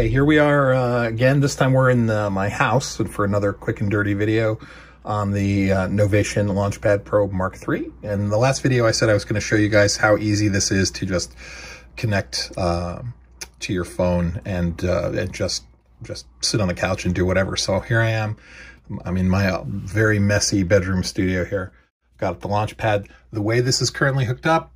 Okay, here we are again. This time we're in my house for another quick and dirty video on the Novation Launchpad Pro Mark III. And the last video I said I was going to show you guys how easy this is to just connect to your phone and just sit on the couch and do whatever. So here I am. I'm in my very messy bedroom studio here. Got the Launchpad. The way this is currently hooked up,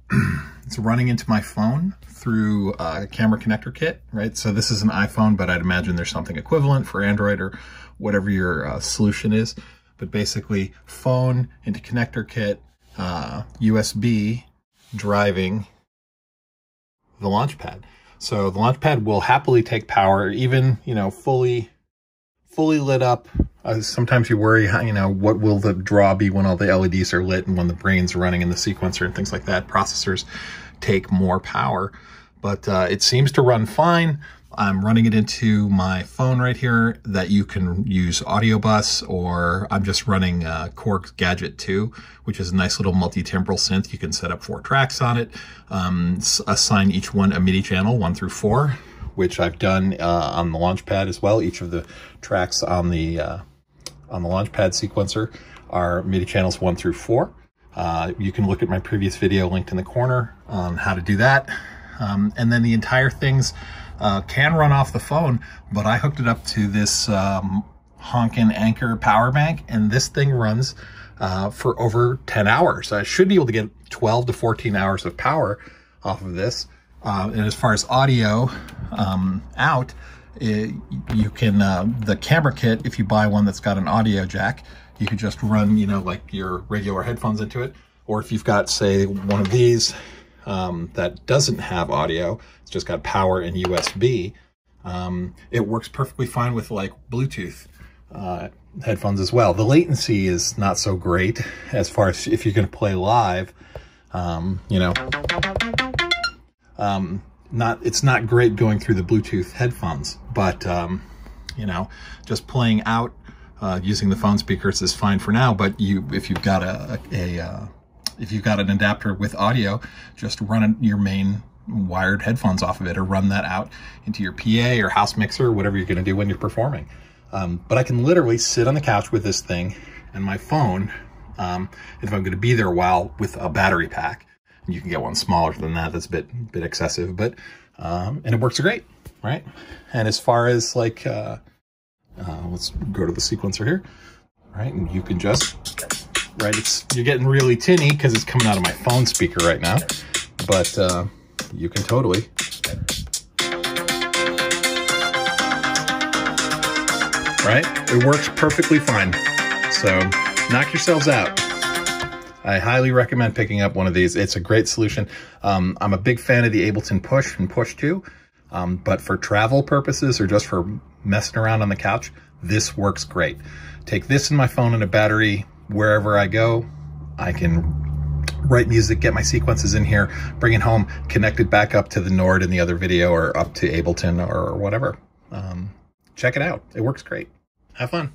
it's running into my phone through a camera connector kit, right? So this is an iPhone, but I'd imagine there's something equivalent for Android or whatever your solution is. But basically, phone into connector kit, USB driving the Launchpad. So the Launchpad will happily take power, even, you know, fully lit up. Sometimes you worry, you know, what will the draw be when all the LEDs are lit and when the brain's running in the sequencer and things like that. Processors take more power, but it seems to run fine. I'm running it into my phone right here that you can use Audio Bus, or I'm just running Quark Gadget 2, which is a nice little multi-timbral synth. You can set up 4 tracks on it, assign each one a MIDI channel, 1 through 4. Which I've done on the Launchpad as well. Each of the tracks on the Launchpad sequencer are MIDI channels 1 through 4. You can look at my previous video linked in the corner on how to do that. And then the entire things can run off the phone, but I hooked it up to this honkin' Anchor power bank, and this thing runs for over 10 hours. I should be able to get 12 to 14 hours of power off of this. And as far as audio out, you can, the camera kit, if you buy one that's got an audio jack, you could just run, you know, like your regular headphones into it. Or if you've got, say, one of these that doesn't have audio, it's just got power and USB, it works perfectly fine with like Bluetooth headphones as well. The latency is not so great as far as if you're going to play live, you know. It's not great going through the Bluetooth headphones, but, you know, just playing out, using the phone speakers is fine for now. But if you've got if you've got an adapter with audio, just run your main wired headphones off of it, or run that out into your PA or house mixer, whatever you're going to do when you're performing. But I can literally sit on the couch with this thing and my phone, if I'm going to be there a while, with a battery pack. You can get one smaller than that. That's a bit excessive, but, and it works great, right? And as far as like, let's go to the sequencer here, right? And you can just, right? You're getting really tinny because it's coming out of my phone speaker right now, but you can totally. Right? It works perfectly fine. So knock yourselves out. I highly recommend picking up one of these. It's a great solution. I'm a big fan of the Ableton Push and Push 2, but for travel purposes or just for messing around on the couch, this works great. Take this and my phone and a battery wherever I go. I can write music, get my sequences in here, bring it home, connect it back up to the Nord in the other video, or up to Ableton or whatever. Check it out. It works great. Have fun.